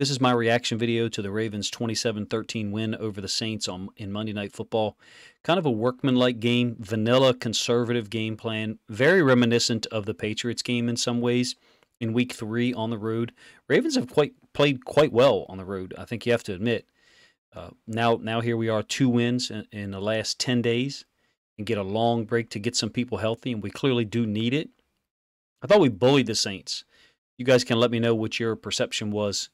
This is my reaction video to the Ravens' 27-13 win over the Saints in Monday Night Football. Kind of a workmanlike game, vanilla conservative game plan, very reminiscent of the Patriots game in some ways. In Week 3 on the road, Ravens have played quite well on the road, I think you have to admit. Now here we are, 2 wins in the last 10 days and get a long break to get some people healthy, and we clearly do need it. I thought we bullied the Saints. You guys can let me know what your perception was.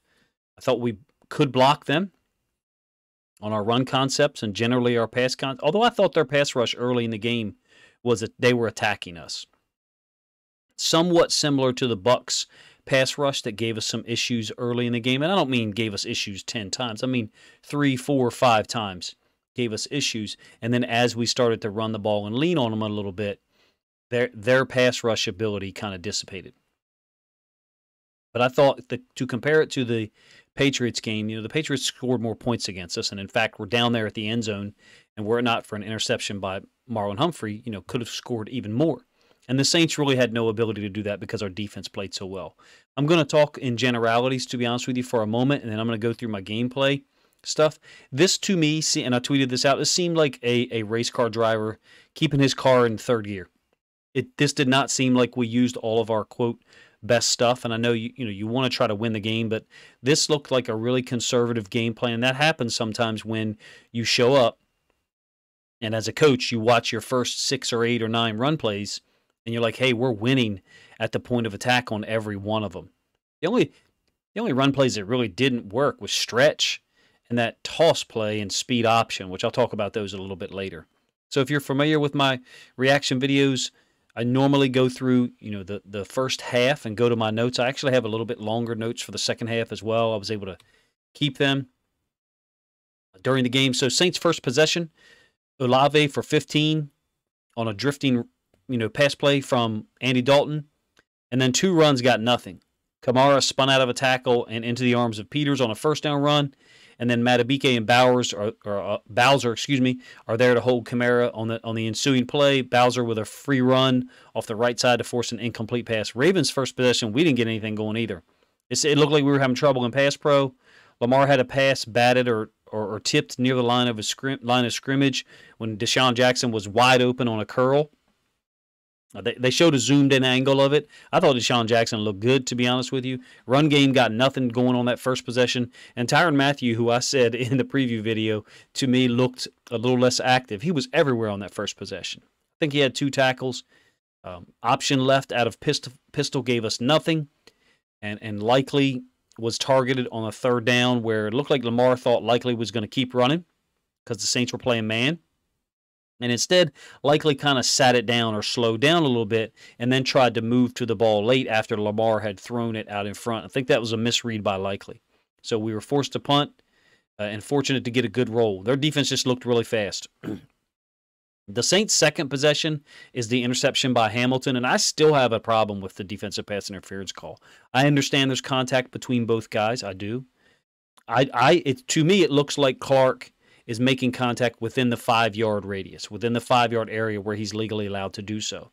I thought we could block them on our run concepts and generally our pass concepts, although I thought their pass rush early in the game was that they were attacking us. Somewhat similar to the Bucs pass rush that gave us some issues early in the game. And I don't mean gave us issues 10 times. I mean 3, 4, 5 times gave us issues. And then as we started to run the ball and lean on them a little bit, their pass rush ability kind of dissipated. But I thought to compare it to the Patriots game, you know, the Patriots scored more points against us. And, in fact, we're down there at the end zone, and were it not for an interception by Marlon Humphrey, you know, could have scored even more. And the Saints really had no ability to do that because our defense played so well. I'm going to talk in generalities, to be honest with you, for a moment, and then I'm going to go through my gameplay stuff. This, to me, and I tweeted this out, it seemed like a race car driver keeping his car in third gear. This did not seem like we used all of our, quote, best stuff. And I know you want to try to win the game, but this looked like a really conservative game plan. That happens sometimes when you show up, and as a coach, you watch your first 6 or 8 or 9 run plays, and you're like, hey, we're winning at the point of attack on every one of them. The only run plays that really didn't work was stretch and that toss play and speed option, which I'll talk about those a little bit later. So if you're familiar with my reaction videos, I normally go through, you know, the first half and go to my notes. I actually have a little bit longer notes for the second half as well. I was able to keep them during the game. So Saints' first possession, Olave for 15 on a drifting pass play from Andy Dalton, and then 2 runs got nothing. Kamara spun out of a tackle and into the arms of Peters on a first down run, and then Madubuike and Bowser are there to hold Kamara on the ensuing play. Bowser with a free run off the right side to force an incomplete pass. Ravens' first possession, we didn't get anything going either. It looked like we were having trouble in pass pro. Lamar had a pass batted or tipped near the line of scrimmage when DeSean Jackson was wide open on a curl. They showed a zoomed-in angle of it. I thought DeSean Jackson looked good, to be honest with you. Run game got nothing going on that first possession. And Tyrann Mathieu, who I said in the preview video, to me looked a little less active. He was everywhere on that first possession. I think he had 2 tackles. Option left out of pistol gave us nothing. And Likely was targeted on a 3rd down where it looked like Lamar thought Likely was going to keep running because the Saints were playing man. And instead, Likely kind of sat it down or slowed down a little bit and then tried to move to the ball late after Lamar had thrown it out in front. I think that was a misread by Likely. So we were forced to punt and fortunate to get a good roll. Their defense just looked really fast. The Saints' second possession is the interception by Hamilton, and I still have a problem with the defensive pass interference call. I understand there's contact between both guys. I do. To me, it looks like Clark is making contact within the 5-yard radius, within the 5-yard area where he's legally allowed to do so.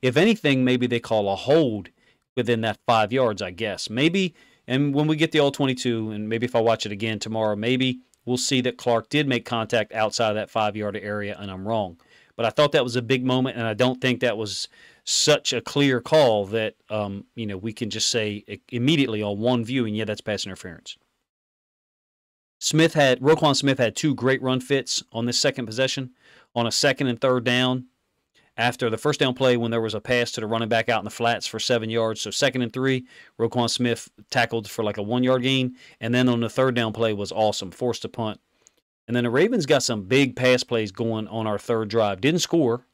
If anything, maybe they call a hold within that 5 yards, I guess. Maybe, and when we get the All-22, and maybe if I watch it again tomorrow, maybe we'll see that Clark did make contact outside of that 5-yard area, and I'm wrong. But I thought that was a big moment, and I don't think that was such a clear call that we can just say immediately on one viewing, yeah, that's pass interference. Roquan Smith had 2 great run fits on this second possession on a 2nd and 3rd down after the first down play when there was a pass to the running back out in the flats for 7 yards. So 2nd and 3, Roquan Smith tackled for like a 1-yard gain. And then on the 3rd down play was awesome, forced to punt. And then the Ravens got some big pass plays going on our 3rd drive. Didn't score.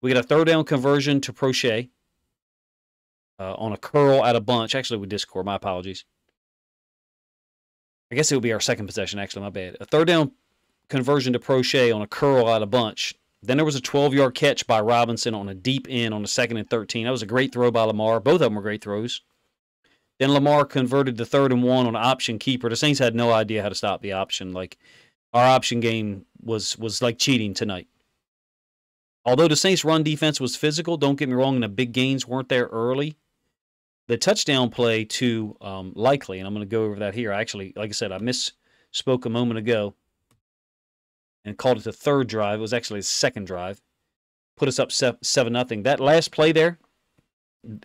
We got a 3rd down conversion to Prochet on a curl out of bunch. Actually, we did score. My apologies. I guess it would be our 2nd possession, actually, my bad. A 3rd down conversion to Proche on a curl out of bunch. Then there was a 12-yard catch by Robinson on a deep end on a 2nd and 13. That was a great throw by Lamar. Both of them were great throws. Then Lamar converted the 3rd and 1 on an option keeper. The Saints had no idea how to stop the option. Like, our option game was like cheating tonight. Although the Saints' run defense was physical, don't get me wrong, and the big gains weren't there early. the touchdown play to Likely, and I'm going to go over that here. I actually, like I said, I misspoke a moment ago and called it the third drive. It was actually the second drive. Put us up 7-0. That last play there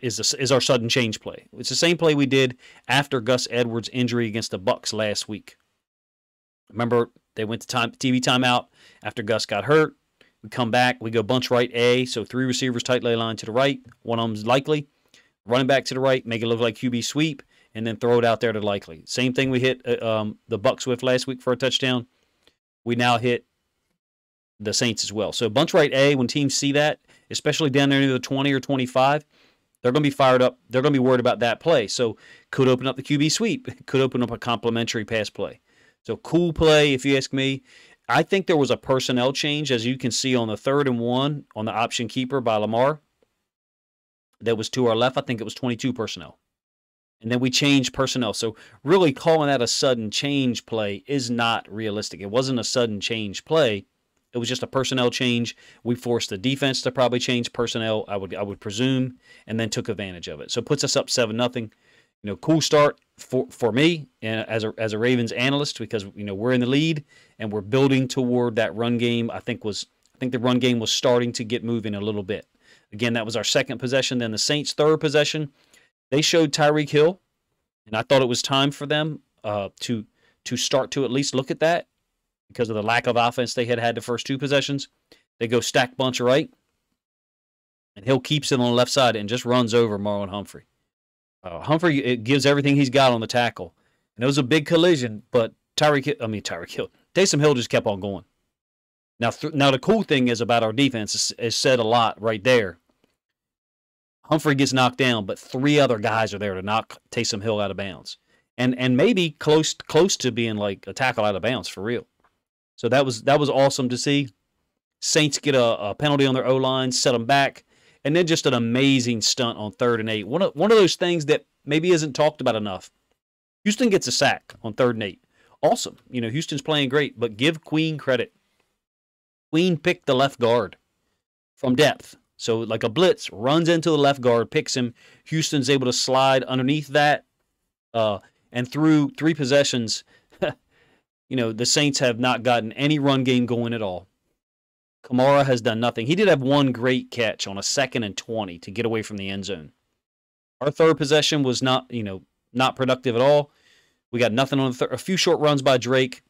is our sudden change play. It's the same play we did after Gus Edwards' injury against the Bucks last week. Remember, they went to TV timeout after Gus got hurt. We come back. We go bunch right A, so three receivers, tight lay line to the right. One of them's Likely. Running back to the right, make it look like QB sweep, and then throw it out there to Likely. Same thing we hit the Bucks with last week for a touchdown. We now hit the Saints as well. So bunch right A, when teams see that, especially down there near the 20 or 25, they're going to be fired up. They're going to be worried about that play. So could open up the QB sweep. Could open up a complimentary pass play. So cool play, if you ask me. I think there was a personnel change, as you can see on the 3rd and 1 on the option keeper by Lamar. That was to our left. I think it was 22 personnel. And then we changed personnel. So really calling that a sudden change play is not realistic. It wasn't a sudden change play. It was just a personnel change. We forced the defense to probably change personnel, I would presume, and then took advantage of it. So it puts us up 7-0. You know, cool start for me as a Ravens analyst, because you know we're in the lead and we're building toward that run game. I think the run game was starting to get moving a little bit. Again, that was our second possession. Then the Saints' third possession, they showed Tyreek Hill, and I thought it was time for them to start to at least look at that because of the lack of offense they had the first two possessions. They go stack bunch right, and Hill keeps it on the left side and just runs over Marlon Humphrey. Humphrey gives everything he's got on the tackle, and it was a big collision, but Taysom Hill just kept on going. Now the cool thing is about our defense is said a lot right there. Humphrey gets knocked down, but three other guys are there to knock Taysom Hill out of bounds, and maybe close to being like a tackle out of bounds for real. So that was awesome to see. Saints get a penalty on their O-line, set them back, and then just an amazing stunt on 3rd and 8. One of those things that maybe isn't talked about enough. Houston gets a sack on 3rd and 8. Awesome, you know Houston's playing great, but give Queen credit. Queen picked the left guard from depth. So like a blitz, runs into the left guard, picks him. Houston's able to slide underneath that. And through three possessions, you know, the Saints have not gotten any run game going at all. Kamara has done nothing. He did have one great catch on a 2nd and 20 to get away from the end zone. Our third possession was not productive at all. We got nothing on the third. A few short runs by Drake.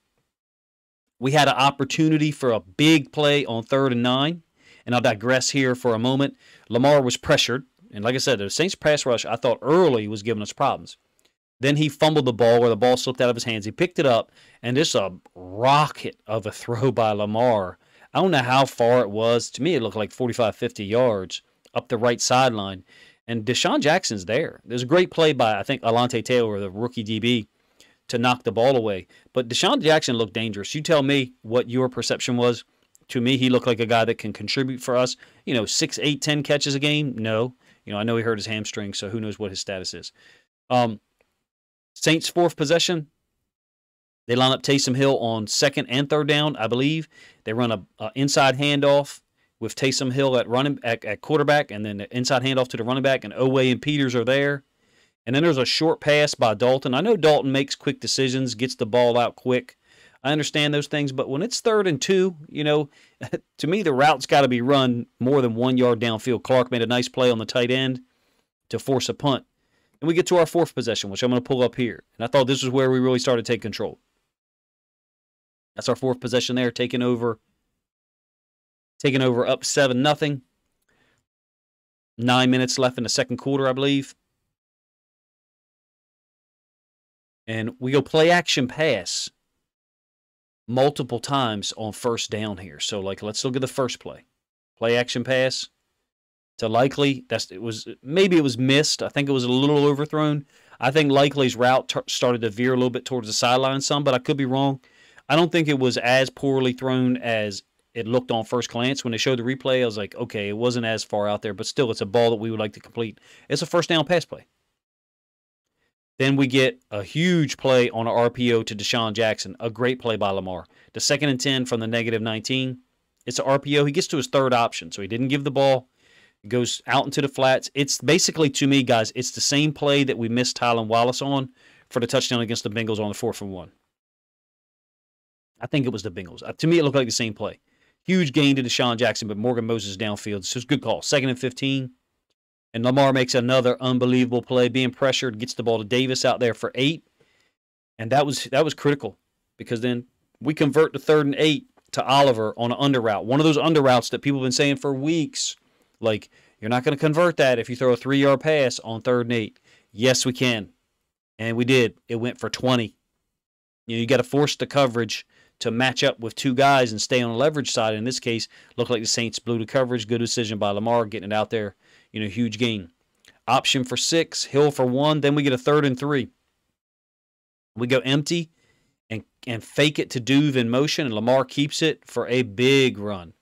We had an opportunity for a big play on 3rd and 9, and I'll digress here for a moment. Lamar was pressured, and like I said, the Saints' pass rush, I thought early, was giving us problems. Then he fumbled the ball, where the ball slipped out of his hands. He picked it up, and it's a rocket of a throw by Lamar. I don't know how far it was. To me, it looked like 45, 50 yards up the right sideline, and DeSean Jackson's there. There's a great play by, I think, Alontae Taylor, the rookie DB, to knock the ball away. But DeSean Jackson looked dangerous. You tell me what your perception was. To me, he looked like a guy that can contribute for us. You know, 6, 8, 10 catches a game? No. You know, I know he hurt his hamstring, so who knows what his status is. Saints' fourth possession, they line up Taysom Hill on 2nd and 3rd down, I believe. They run a inside handoff with Taysom Hill at quarterback, and then the inside handoff to the running back, and Oweh and Peters are there. And then there's a short pass by Dalton. I know Dalton makes quick decisions, gets the ball out quick. I understand those things, but when it's 3rd and 2, you know, to me the route's got to be run more than 1 yard downfield. Clark made a nice play on the tight end to force a punt. And we get to our fourth possession, which I'm going to pull up here. And I thought this was where we really started to take control. That's our fourth possession there, taking over up 7-0. 9 minutes left in the second quarter, I believe. And we go play action pass multiple times on first down here. So, like, let's look at the first play. Play action pass to Likely. Maybe it was missed. I think it was a little overthrown. I think Likely's route started to veer a little bit towards the sideline some, but I could be wrong. I don't think it was as poorly thrown as it looked on first glance. When they showed the replay, I was like, okay, it wasn't as far out there, but still, it's a ball that we would like to complete. It's a first down pass play. Then we get a huge play on an RPO to DeSean Jackson. A great play by Lamar. The 2nd and 10 from the -19. It's an RPO. He gets to his third option, so he didn't give the ball. It goes out into the flats. It's basically, to me, guys, it's the same play that we missed Tylan Wallace on for the touchdown against the Bengals on the 4th and 1. I think it was the Bengals. To me, it looked like the same play. Huge gain to DeSean Jackson, but Morgan Moses downfield. So it's a good call. 2nd and 15. And Lamar makes another unbelievable play, being pressured, gets the ball to Davis out there for 8. And that was critical, because then we convert the 3rd and 8 to Oliver on an under route. One of those under routes that people have been saying for weeks, like, you're not going to convert that if you throw a 3-yard pass on 3rd and 8. Yes, we can. And we did. It went for 20. You know, you got to force the coverage to match up with two guys and stay on the leverage side. In this case, looked like the Saints blew the coverage. Good decision by Lamar getting it out there. You know, huge gain. Option for 6, Hill for 1. Then we get a 3rd and 3. We go empty and fake it to Duve in motion, and Lamar keeps it for a big run.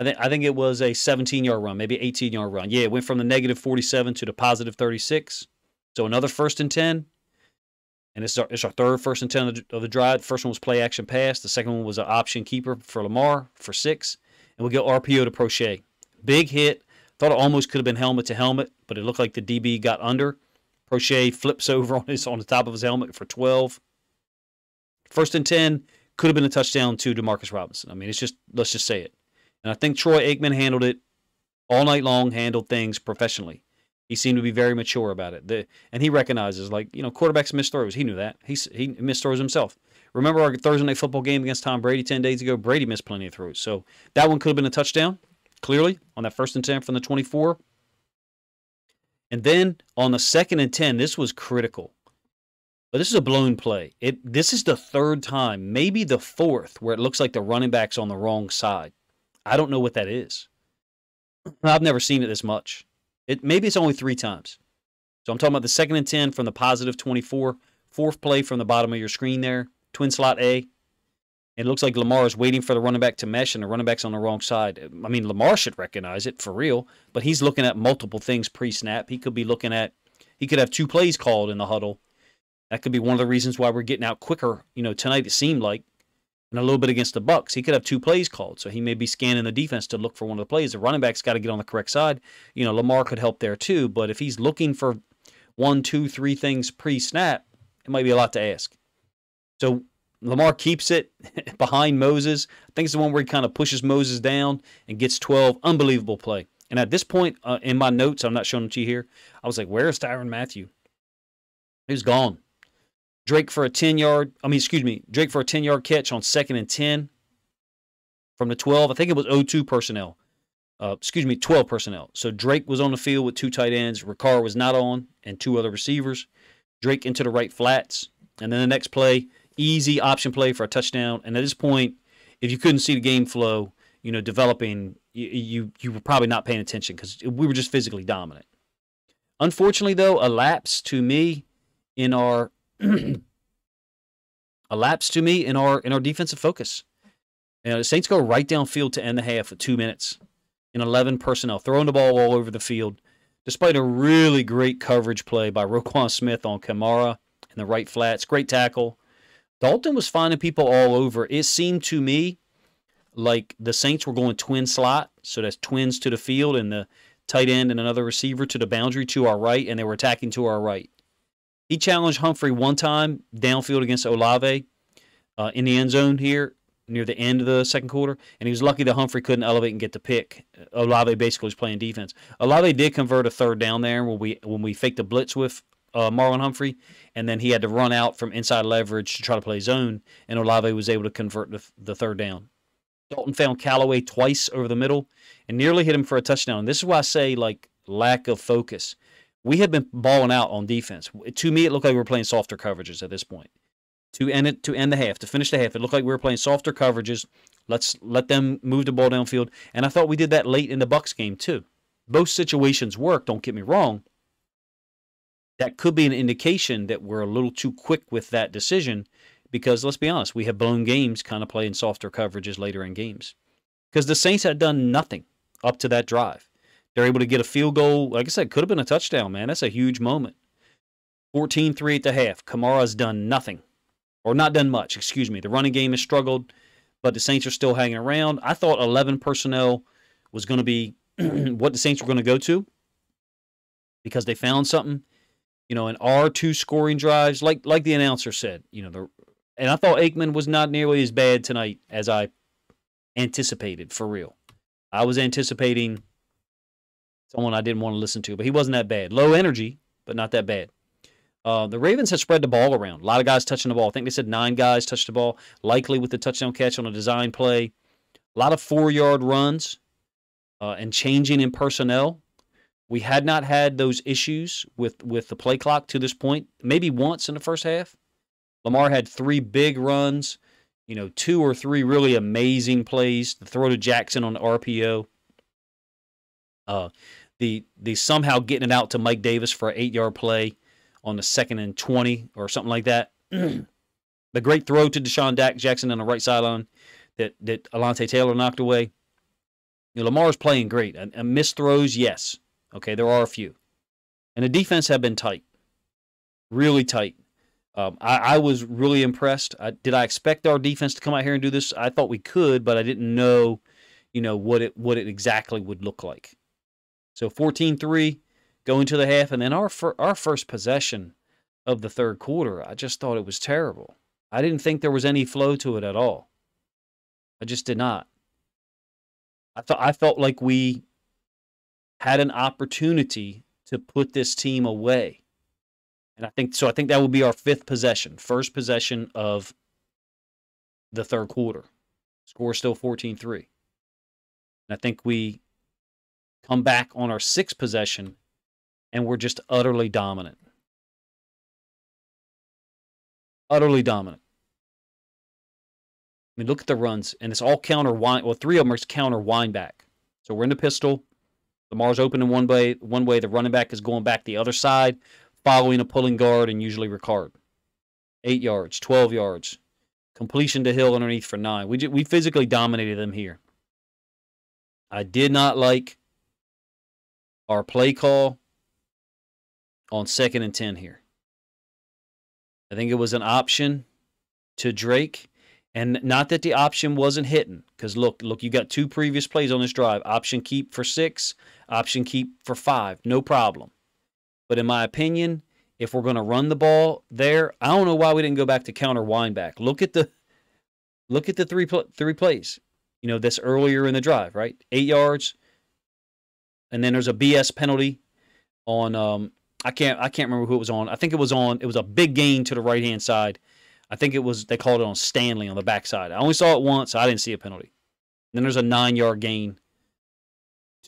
I think it was a 17-yard run, maybe 18-yard run. Yeah, it went from the -47 to the +36. So another 1st and 10. And it's our third 1st and 10 of the drive. The first one was play action pass. The second one was an option keeper for Lamar for 6. And we go RPO to Prochet. Big hit. Thought it almost could have been helmet to helmet, but it looked like the DB got under. Prochet flips over on the top of his helmet for 12. 1st and 10 could have been a touchdown to DeMarcus Robinson. I mean, it's just, let's just say it. And I think Troy Aikman handled it all night long, handled things professionally. He seemed to be very mature about it. And he recognizes, like, you know, quarterbacks miss throws. He knew that. He missed throws himself. Remember our Thursday night football game against Tom Brady 10 days ago? Brady missed plenty of throws. So that one could have been a touchdown, clearly, on that 1st and 10 from the 24. And then on the 2nd and 10, this was critical. But this is a blown play. This is the 3rd time, maybe the 4th, where it looks like the running back's on the wrong side. I don't know what that is. I've never seen it this much. Maybe it's only 3 times. So I'm talking about the 2nd and 10 from the +24, 4th play from the bottom of your screen there, twin slot A. It looks like Lamar is waiting for the running back to mesh, and the running back's on the wrong side. I mean, Lamar should recognize it for real, but he's looking at multiple things pre-snap. He could have 2 plays called in the huddle. That could be one of the reasons why we're getting out quicker, you know, tonight it seemed like, and a little bit against the Bucs. He could have 2 plays called, so he may be scanning the defense to look for one of the plays. The running back's got to get on the correct side. You know, Lamar could help there too, but if he's looking for 1, 2, 3 things pre-snap, it might be a lot to ask. So Lamar keeps it behind Moses. I think it's the one where he kind of pushes Moses down and gets 12. Unbelievable play. And at this point, in my notes, I'm not showing them to you here, I was like, where is Tyrann Mathieu? He was gone. Drake for a 10-yard catch on 2nd and 10 from the 12. I think it was 0-2 personnel. 12 personnel. So Drake was on the field with 2 tight ends. Ricard was not on, and 2 other receivers. Drake into the right flats. And then the next play, easy option play for a touchdown. And at this point, if you couldn't see the game flow, you know, developing, you were probably not paying attention because we were just physically dominant. Unfortunately, though, a lapse to me in our defensive focus. You know, the Saints go right downfield to end the half with 2 minutes in 11 personnel, throwing the ball all over the field, despite a really great coverage play by Roquan Smith on Kamara in the right flats. Great tackle. Dalton was finding people all over. It seemed to me like the Saints were going twin slot, so that's twins to the field and the tight end and another receiver to the boundary to our right, and they were attacking to our right. He challenged Humphrey one time downfield against Olave in the end zone here near the end of the 2nd quarter, and he was lucky that Humphrey couldn't elevate and get the pick. Olave basically was playing defense. Olave did convert a 3rd down there when we faked the blitz with Marlon Humphrey, and then he had to run out from inside leverage to try to play zone, and Olave was able to convert the 3rd down. Dalton found Calais twice over the middle and nearly hit him for a touchdown. And this is why I say, like, lack of focus. We had been balling out on defense. To me, it looked like we were playing softer coverages at this point. To finish the half, it looked like we were playing softer coverages. Let's let them move the ball downfield. And I thought we did that late in the Bucs game too. Both situations worked, don't get me wrong. That could be an indication that we're a little too quick with that decision because, let's be honest, we have blown games kind of playing softer coverages later in games. Because the Saints had done nothing up to that drive. They're able to get a field goal. Like I said, could have been a touchdown, man. That's a huge moment. 14-3 at the half. Kamara's done nothing. Or not done much, excuse me. The running game has struggled, but the Saints are still hanging around. I thought 11 personnel was going to be what the Saints were going to go to because they found something. You know, in our two scoring drives, like the announcer said, you know, and I thought Aikman was not nearly as bad tonight as I anticipated, for real. I was anticipating someone I didn't want to listen to, but he wasn't that bad. Low energy, but not that bad. The Ravens have spread the ball around. A lot of guys touching the ball. I think they said 9 guys touched the ball, likely with the touchdown catch on a design play. A lot of 4-yard runs and changing in personnel. We had not had those issues with the play clock to this point, maybe once in the first half. Lamar had 3 big runs, you know, 2 or 3 really amazing plays. The throw to Jackson on the RPO. The somehow getting it out to Mike Davis for an 8-yard play on the 2nd and 20 or something like that. The great throw to DeSean Jackson on the right sideline that Alontae Taylor knocked away. You know, Lamar's playing great. And missed throws, yes. Okay, there are a few. And the defense have been tight, really tight. I was really impressed. Did I expect our defense to come out here and do this? I thought we could, but I didn't know, you know, what it exactly would look like. So 14-3 going to the half, and then our first possession of the third quarter, I just thought it was terrible. I didn't think there was any flow to it at all. I just did not. I felt like we had an opportunity to put this team away. And I think that will be our 5th possession, first possession of the third quarter. Score still 14-3. And I think we come back on our 6th possession and we're just utterly dominant. Utterly dominant. I mean, look at the runs, and it's all counter wine. Well, 3 of them are counter wine back. So we're in the pistol. Lamar's opening one way. The running back is going back the other side, following a pulling guard, and usually Ricard. 8 yards, 12 yards. Completion to Hill underneath for 9. We physically dominated them here. I did not like our play call on 2nd and 10 here. I think it was an option to Drake. And not that the option wasn't hitting, because look, you got 2 previous plays on this drive. Option keep for 6, option keep for 5, no problem. But in my opinion, if we're going to run the ball there, I don't know why we didn't go back to counter wind-back. Look at the three plays, you know, this earlier in the drive, right? 8 yards, and then there's a BS penalty on I can't remember who it was on. I think it was on. It was a big gain to the right-hand side. I think it was, they called it on Stanley on the backside. I only saw it once. I didn't see a penalty. And then there's a 9-yard gain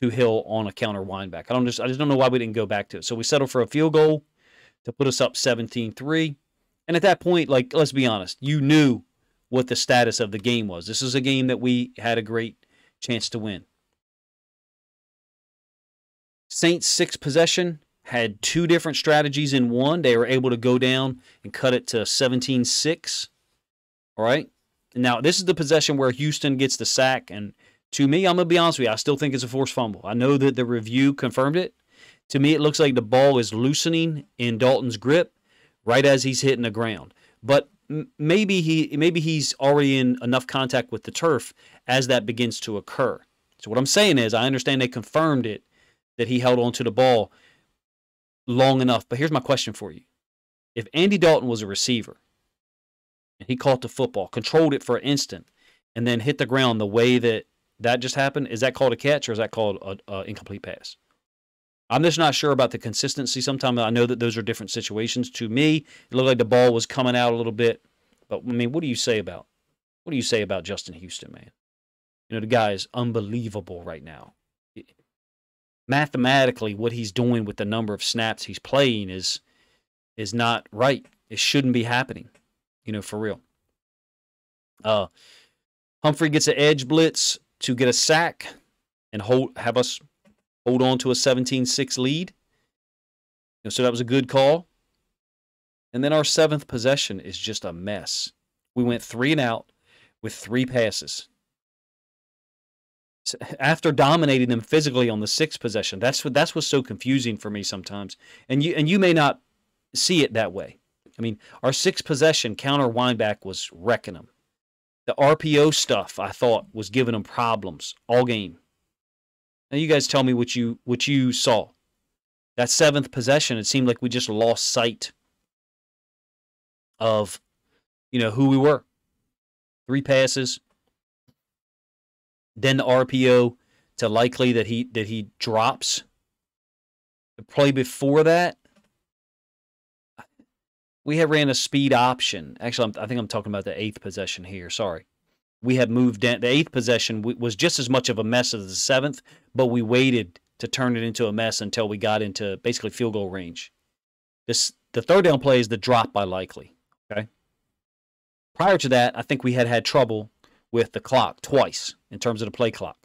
to Hill on a counter windback. I just don't know why we didn't go back to it. So we settled for a field goal to put us up 17-3. And at that point, like, let's be honest, you knew what the status of the game was. This is a game that we had a great chance to win. Saints' 6th possession had 2 different strategies in one. They were able to go down and cut it to 17-6. All right? Now, this is the possession where Houston gets the sack. And to me, I'm going to be honest with you, I still think it's a forced fumble. I know that the review confirmed it. To me, it looks like the ball is loosening in Dalton's grip right as he's hitting the ground. But maybe he's already in enough contact with the turf as that begins to occur. So what I'm saying is I understand they confirmed it, that he held onto the ball long enough. But here's my question for you. If Andy Dalton was a receiver and he caught the football, controlled it for an instant, and then hit the ground the way that just happened, is that called a catch or is that called an incomplete pass? I'm just not sure about the consistency. Sometimes I know that those are different situations. To me, it looked like the ball was coming out a little bit. But, I mean, what do you say about Justin Houston, man? You know, the guy is unbelievable right now. Mathematically, what he's doing with the number of snaps he's playing is not right. It shouldn't be happening, you know, for real. Humphrey gets an edge blitz to get a sack and have us hold on to a 17-6 lead. You know, so that was a good call. And then our 7th possession is just a mess. We went 3 and out with 3 passes. After dominating them physically on the 6th possession, that's what's so confusing for me sometimes. And you may not see it that way. I mean, our 6th possession counter windback was wrecking them. The RPO stuff I thought was giving them problems all game. Now you guys tell me what you saw. That seventh possession, it seemed like we just lost sight of, you know, who we were. 3 passes, then the RPO to Likely that he drops. The play before that, we had ran a speed option. Actually, I think I'm talking about the 8th possession here. Sorry. We had moved down. The 8th possession was just as much of a mess as the 7th, but we waited to turn it into a mess until we got into basically field goal range. The third down play is the drop by Likely. Okay. Prior to that, I think we had trouble with the clock twice in terms of the play clock.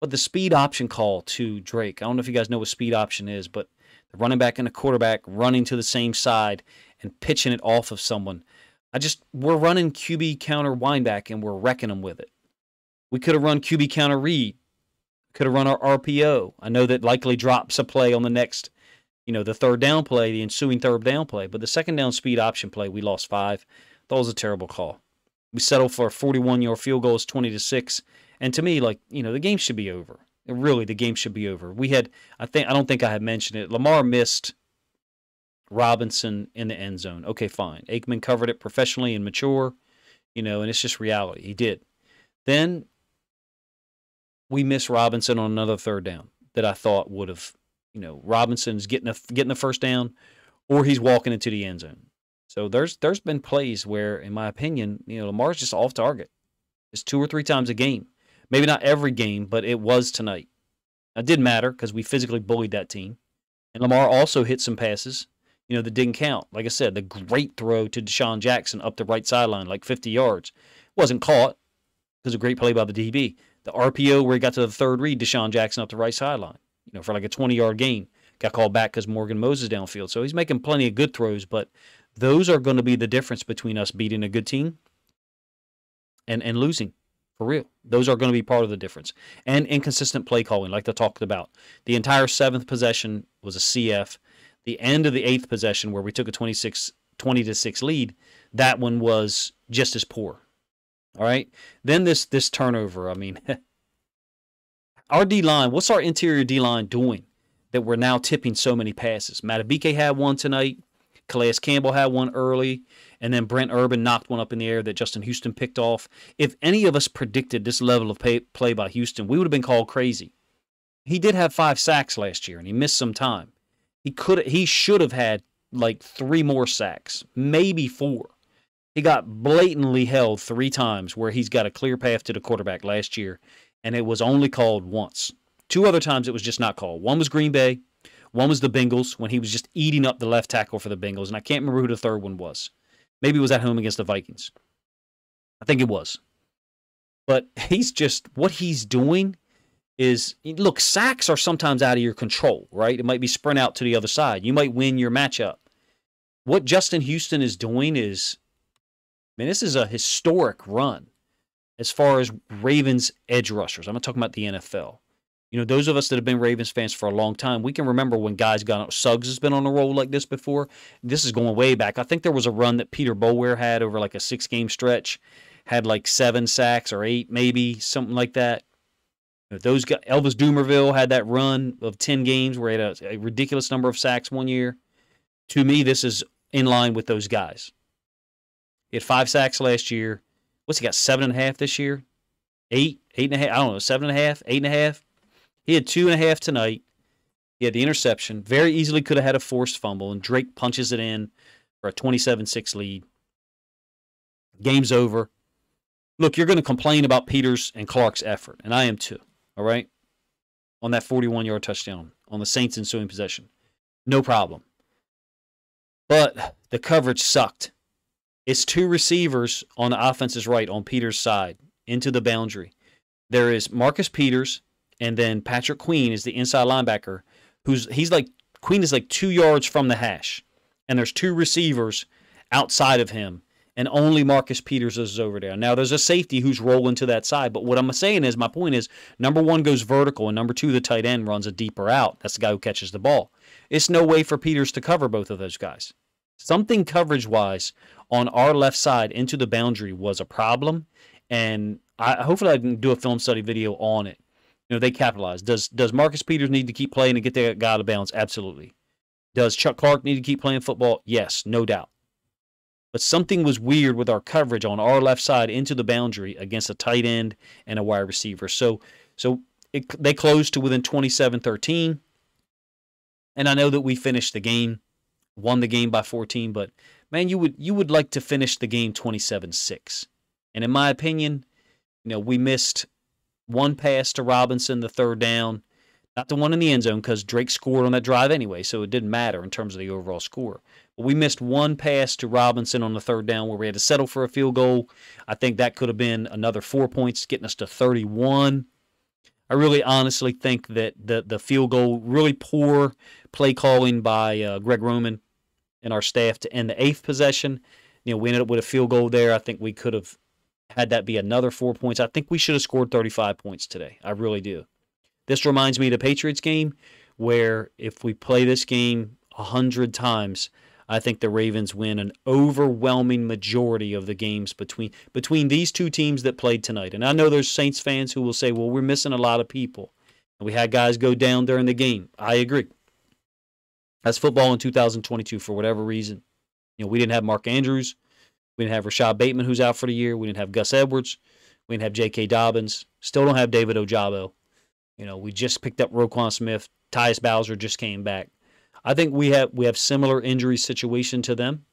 But the speed option call to Drake, I don't know if you guys know what speed option is, but the running back and the quarterback running to the same side and pitching it off of someone. We're running QB counter wideback and we're wrecking them with it. We could have run QB counter read. Could have run our RPO. I know that Likely drops a play on the next, you know, the third down play, the ensuing third down play. But the second down speed option play, we lost 5. That was a terrible call. We settled for a 41-yard field goal. It's 20-6. And to me, like, you know, the game should be over. Really, the game should be over. We had, I don't think I had mentioned it. Lamar missed Robinson in the end zone. Okay, fine. Aikman covered it professionally and mature, you know, and it's just reality. He did. Then we missed Robinson on another third down that I thought would have, you know, Robinson's getting a first down, or he's walking into the end zone. So there's been plays where, in my opinion, you know, Lamar's just off target. It's 2 or 3 times a game. Maybe not every game, but it was tonight. It did matter because we physically bullied that team. And Lamar also hit some passes, you know, that didn't count. Like I said, the great throw to DeSean Jackson up the right sideline, like 50 yards. Wasn't caught because of a great play by the DB. The RPO where he got to the third read, DeSean Jackson up the right sideline, you know, for like a 20-yard gain. Got called back because Morgan Moses downfield. So he's making plenty of good throws, but those are going to be the difference between us beating a good team and losing, for real. Those are going to be part of the difference. And inconsistent play calling, like they talked about. The entire 7th possession was a CF. The end of the 8th possession where we took a 20-6 lead, that one was just as poor. All right? Then this turnover, I mean, our D-line, what's our interior D-line doing that we're now tipping so many passes? Madubuike had one tonight. Calais Campbell had one early, and then Brent Urban knocked one up in the air that Justin Houston picked off. If any of us predicted this level of play by Houston, we would have been called crazy. He did have 5 sacks last year, and he missed some time. He should have had like 3 more sacks, maybe 4. He got blatantly held 3 times where he's got a clear path to the quarterback last year, and it was only called once. 2 other times it was just not called. One was Green Bay. One was the Bengals when he was just eating up the left tackle for the Bengals, and I can't remember who the third one was. Maybe it was at home against the Vikings. I think it was. But he's just, what he's doing is, look, sacks are sometimes out of your control, right? It might be sprint out to the other side. You might win your matchup. What Justin Houston is doing is, I mean, this is a historic run as far as Ravens edge rushers. I'm not talking about the NFL. You know, those of us that have been Ravens fans for a long time, we can remember when guys got out. Suggs has been on a roll like this before. This is going way back. I think there was a run that Peter Bower had over like a 6-game stretch, had like 7 sacks or 8 maybe, something like that. You know, those guys, Elvis Dumervil had that run of 10 games where he had a ridiculous number of sacks one year. To me, this is in line with those guys. He had 5 sacks last year. What's he got, 7.5 this year? 8.5, I don't know, 7.5, 8.5. He had 2.5 tonight. He had the interception. Very easily could have had a forced fumble, and Drake punches it in for a 27-6 lead. Game's over. Look, you're going to complain about Peters and Clark's effort, and I am too, all right, on that 41-yard touchdown on the Saints' ensuing possession. No problem. But the coverage sucked. It's 2 receivers on the offense's right on Peters' side into the boundary. There is Marcus Peters, and then Patrick Queen is the inside linebacker, Queen is like 2 yards from the hash, and there's 2 receivers outside of him, and only Marcus Peters is over there. Now there's a safety who's rolling to that side, but what I'm saying is, my point is, number 1 goes vertical, and number 2, the tight end runs a deeper out. That's the guy who catches the ball. It's no way for Peters to cover both of those guys. Something coverage-wise on our left side into the boundary was a problem, and hopefully I can do a film study video on it. you know, they capitalized. Does Marcus Peters need to keep playing and get that guy out of bounds? Absolutely. Does Chuck Clark need to keep playing football? Yes, no doubt. But something was weird with our coverage on our left side into the boundary against a tight end and a wide receiver. So they closed to within 27-13. And I know that we finished the game, won the game by 14, but man, you would like to finish the game 27-6. And in my opinion, you know, we missed one pass to Robinson, the third down, not the one in the end zone because Drake scored on that drive anyway, so it didn't matter in terms of the overall score. But we missed one pass to Robinson on the third down where we had to settle for a field goal. I think that could have been another 4 points, getting us to 31. I really honestly think that the field goal, really poor play calling by Greg Roman and our staff to end the eighth possession. You know, we ended up with a field goal there. I think we could have had that be another 4 points. I think we should have scored 35 points today. I really do. This reminds me of the Patriots game where if we play this game 100 times, I think the Ravens win an overwhelming majority of the games between these two teams that played tonight. And I know there's Saints fans who will say, well, we're missing a lot of people. And we had guys go down during the game. I agree. That's football in 2022 for whatever reason. You know, we didn't have Mark Andrews. We didn't have Rashad Bateman, who's out for the year. We didn't have Gus Edwards. We didn't have J.K. Dobbins. Still don't have David Ojabo. You know, we just picked up Roquan Smith. Tyus Bowser just came back. I think we have similar injury situation to them.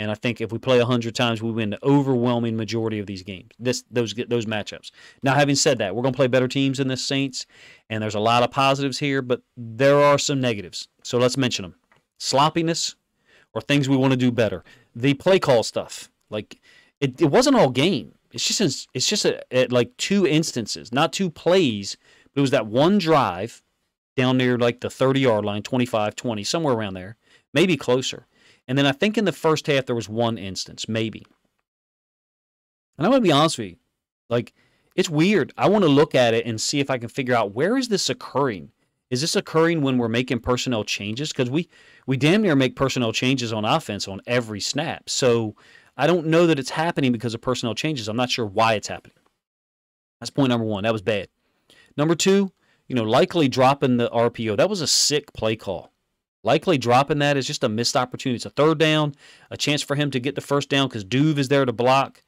And I think if we play 100 times, we win the overwhelming majority of these games, those matchups. Now, having said that, we're going to play better teams than the Saints, and there's a lot of positives here, but there are some negatives. So let's mention them. Sloppiness or things we want to do better. The play call stuff, like it wasn't all game. It's just two instances, not two plays, but it was that one drive down near like the 30-yard line, 25, 20, somewhere around there, maybe closer. And then I think in the first half there was one instance, maybe. And I'm going to be honest with you, like it's weird. I want to look at it and see if I can figure out where is this occurring. Is this occurring when we're making personnel changes? Because we damn near make personnel changes on offense on every snap. So I don't know that it's happening because of personnel changes. I'm not sure why it's happening. That's point number one. That was bad. Number two, you know, Likely dropping the RPO. That was a sick play call. Likely dropping that is just a missed opportunity. It's a third down, a chance for him to get the first down because Duve is there to block.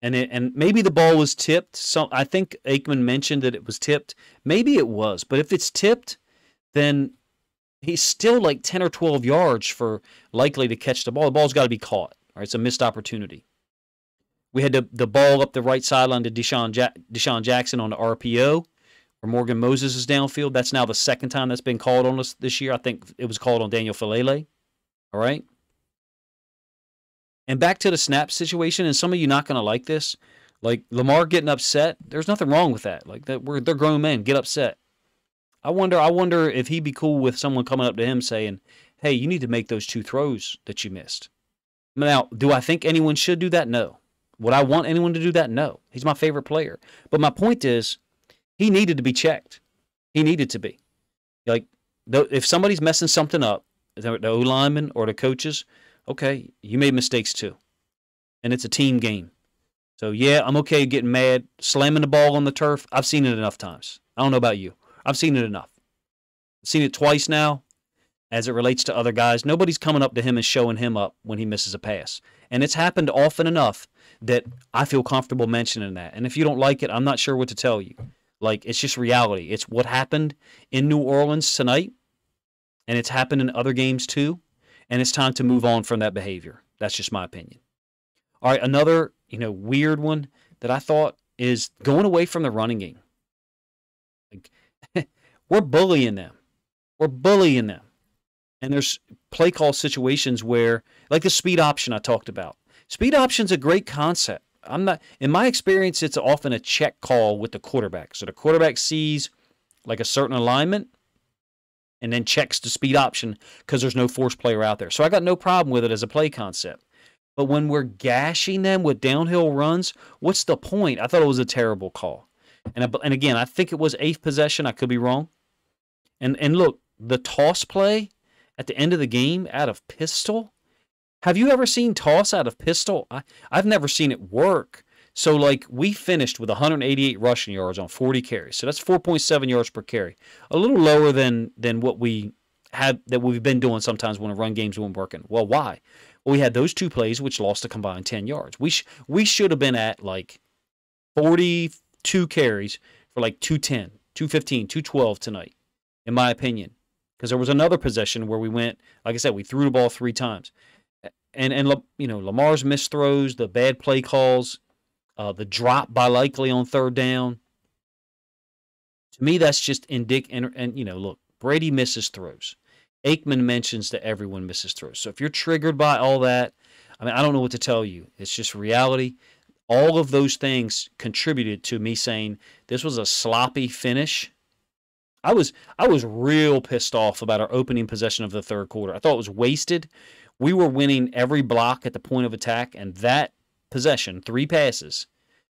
And maybe the ball was tipped. So I think Aikman mentioned that it was tipped. Maybe it was. But if it's tipped, then he's still like 10 or 12 yards for Likely to catch the ball. The ball's got to be caught. All right, it's a missed opportunity. We had the ball up the right sideline to DeSean Jackson on the RPO, where Morgan Moses is downfield. That's now the second time that's been called on us this year. I think it was called on Daniel Falele. All right? And back to the snap situation, and some of you not going to like this. Like, Lamar getting upset, there's nothing wrong with that. Like, they're grown men. Get upset. I wonder if he'd be cool with someone coming up to him saying, hey, you need to make those two throws that you missed. Now, do I think anyone should do that? No. Would I want anyone to do that? No. He's my favorite player. But my point is, he needed to be checked. He needed to be. Like, if somebody's messing something up, the O-lineman or the coaches, okay, you made mistakes too. And it's a team game. So, yeah, I'm okay getting mad, slamming the ball on the turf. I've seen it enough times. I don't know about you. I've seen it enough. I've seen it twice now as it relates to other guys. Nobody's coming up to him and showing him up when he misses a pass. And it's happened often enough that I feel comfortable mentioning that. And if you don't like it, I'm not sure what to tell you. Like, it's just reality. It's what happened in New Orleans tonight, and it's happened in other games too. And it's time to move on from that behavior. That's just my opinion. All right, another, you know, weird one that I thought is going away from the running game. Like, we're bullying them. We're bullying them. And there's play call situations where, like the speed option I talked about. Speed option's a great concept. In my experience, it's often a check call with the quarterback. So the quarterback sees like a certain alignment, and then checks the speed option because there's no force player out there. So I got no problem with it as a play concept. But when we're gashing them with downhill runs, what's the point? I thought it was a terrible call. And again, I think it was eighth possession. I could be wrong. And look, the toss play at the end of the game out of pistol. Have you ever seen toss out of pistol? I've never seen it work. So, like, we finished with 188 rushing yards on 40 carries. So that's 4.7 yards per carry. A little lower than what we had, that we've been doing sometimes when a run game's been working. Well, why? Well, we had those two plays, which lost a combined 10 yards. We should have been at, like, 42 carries for, like, 210, 215, 212 tonight, in my opinion. Because there was another possession where we went, like I said, we threw the ball 3 times. And you know, Lamar's missed throws, the bad play calls, the drop by Likely on 3rd down. To me, that's just indicative. And, you know, look, Brady misses throws. Aikman mentions that everyone misses throws. So if you're triggered by all that, I mean, I don't know what to tell you. It's just reality. All of those things contributed to me saying this was a sloppy finish. I was real pissed off about our opening possession of the 3rd quarter. I thought it was wasted. We were winning every block at the point of attack, and that possession, 3 passes,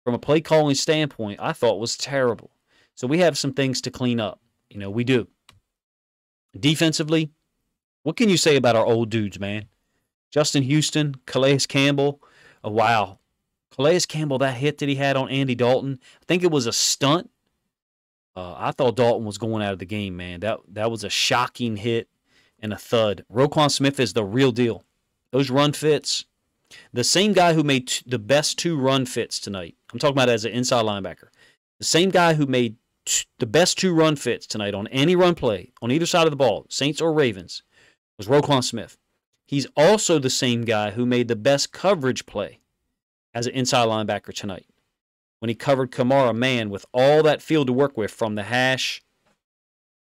from a play calling standpoint, I thought was terrible. So we have some things to clean up. You know, we do. Defensively, what can you say about our old dudes, man? Justin Houston, Calais Campbell. Oh, wow. Calais Campbell, that hit that he had on Andy Dalton, I think it was a stunt. I thought Dalton was going out of the game, man. That was a shocking hit and a thud. Roquan Smith is the real deal. Those run fits, the same guy who made the best 2 run fits tonight. I'm talking about as an inside linebacker. The same guy who made the best 2 run fits tonight on any run play, on either side of the ball, Saints or Ravens, was Roquan Smith. He's also the same guy who made the best coverage play as an inside linebacker tonight, when he covered Kamara, man, with all that field to work with from the hash,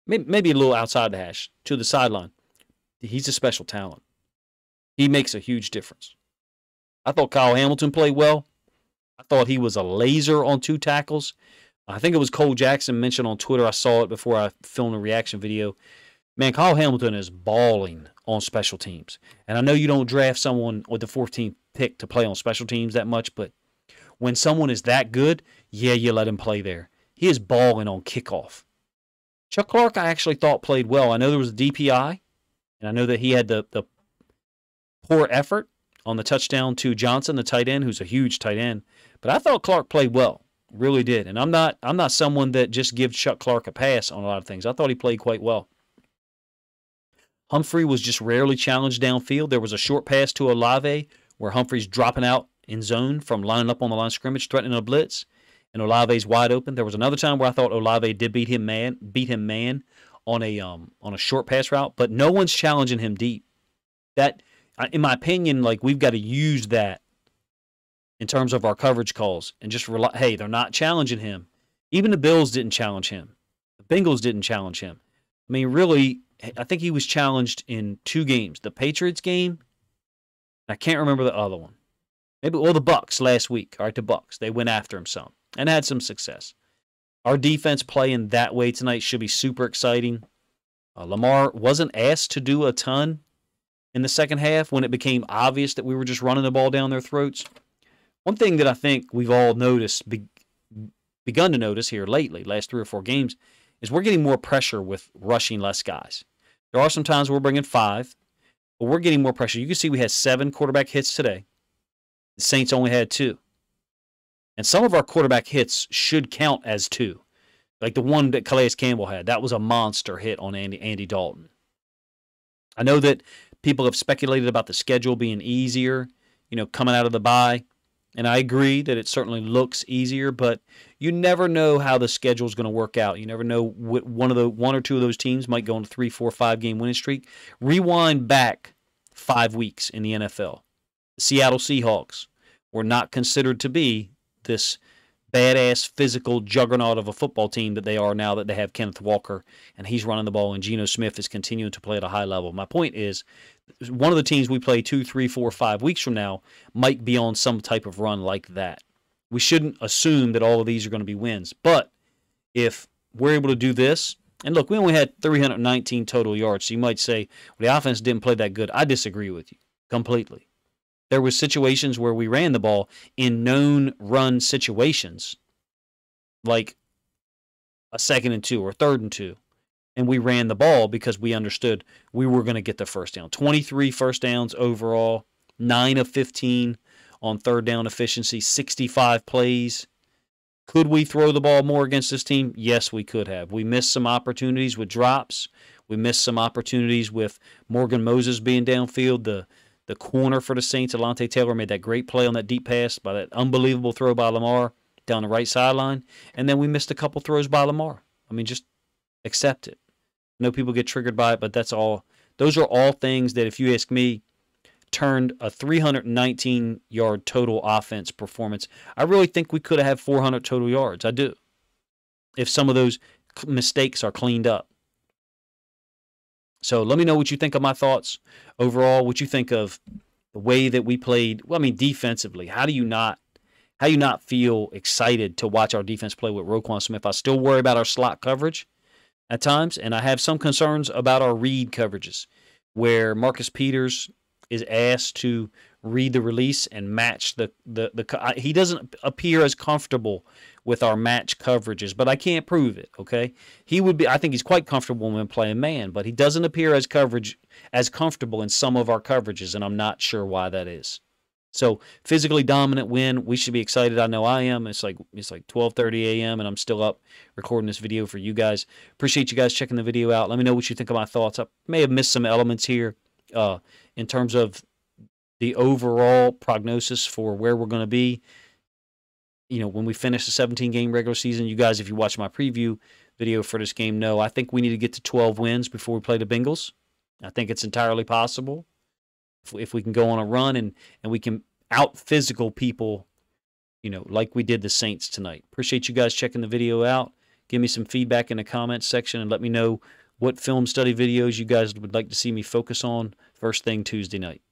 maybe a little outside the hash, to the sideline. He's a special talent. He makes a huge difference. I thought Kyle Hamilton played well. I thought he was a laser on 2 tackles. I think it was Cole Jackson mentioned on Twitter. I saw it before I filmed a reaction video. Man, Kyle Hamilton is balling on special teams. And I know you don't draft someone with the 14th pick to play on special teams that much, but when someone is that good, yeah, you let him play there. He is balling on kickoff. Chuck Clark, I actually thought played well. I know there was a DPI, and I know that he had the poor effort on the touchdown to Johnson, the tight end, who's a huge tight end. But I thought Clark played well, really did. And I'm not someone that just gives Chuck Clark a pass on a lot of things. I thought he played quite well. Humphrey was just rarely challenged downfield. There was a short pass to Olave where Humphrey's dropping out in zone from lining up on the line of scrimmage, threatening a blitz, and Olave's wide open. There was another time where I thought Olave did beat him man on a short pass route, but no one's challenging him deep. That, in my opinion, like, we've got to use that in terms of our coverage calls and just rely. Hey, they're not challenging him. Even the Bills didn't challenge him. The Bengals didn't challenge him. I mean, really, I think he was challenged in 2 games: the Patriots game, and I can't remember the other one. Maybe, well, the Bucs last week. All right, the Bucs. They went after him some and had some success. Our defense playing that way tonight should be super exciting. Lamar wasn't asked to do a ton in the second half when it became obvious that we were just running the ball down their throats. One thing that I think we've all noticed, begun to notice here lately, last 3 or 4 games, is we're getting more pressure with rushing less guys. There are some times we're bringing 5, but we're getting more pressure. You can see we had 7 quarterback hits today. The Saints only had 2. And some of our quarterback hits should count as 2. Like the one that Calais Campbell had. That was a monster hit on Andy Dalton. I know that people have speculated about the schedule being easier, you know, coming out of the bye. And I agree that it certainly looks easier, but you never know how the schedule is going to work out. You never know what one or two of those teams might go on a 3, 4, 5 game winning streak. Rewind back 5 weeks in the NFL. Seattle Seahawks were not considered to be this badass physical juggernaut of a football team that they are now that they have Kenneth Walker, and he's running the ball, and Geno Smith is continuing to play at a high level. My point is, one of the teams we play 2, 3, 4, 5 weeks from now might be on some type of run like that. We shouldn't assume that all of these are going to be wins, but if we're able to do this, and look, we only had 319 total yards, so you might say, well, the offense didn't play that good. I disagree with you completely. There were situations where we ran the ball in known run situations, like a 2nd and 2 or 3rd and 2, and we ran the ball because we understood we were going to get the first down. 23 first downs overall, 9 of 15 on third down efficiency, 65 plays. Could we throw the ball more against this team? Yes, we could have. We missed some opportunities with drops. We missed some opportunities with Morgan Moses being downfield. The corner for the Saints, Alontae Taylor, made that great play on that deep pass by that unbelievable throw by Lamar down the right sideline. And then we missed a couple throws by Lamar. I mean, just accept it. I know people get triggered by it, but that's all. Those are all things that, if you ask me, turned a 319-yard total offense performance. I really think we could have had 400 total yards. I do. If some of those mistakes are cleaned up. So let me know what you think of my thoughts overall, what you think of the way that we played. Well, I mean, defensively, how do you not feel excited to watch our defense play with Roquan Smith? I still worry about our slot coverage at times, and I have some concerns about our read coverages, where Marcus Peters is asked to read the release and match the he doesn't appear as comfortable with our match coverages, but I can't prove it, okay? He would be, I think he's quite comfortable when playing man, but he doesn't appear as comfortable in some of our coverages, and I'm not sure why that is. So, physically dominant win. We should be excited. I know I am. It's like 12:30 a.m. and I'm still up recording this video for you guys. Appreciate you guys checking the video out. Let me know what you think of my thoughts. I may have missed some elements here in terms of the overall prognosis for where we're going to be, you know, when we finish the 17-game regular season. You guys, if you watch my preview video for this game, know I think we need to get to 12 wins before we play the Bengals. I think it's entirely possible. If we can go on a run and we can out-physical people, you know, like we did the Saints tonight. Appreciate you guys checking the video out. Give me some feedback in the comments section and let me know what film study videos you guys would like to see me focus on first thing Tuesday night.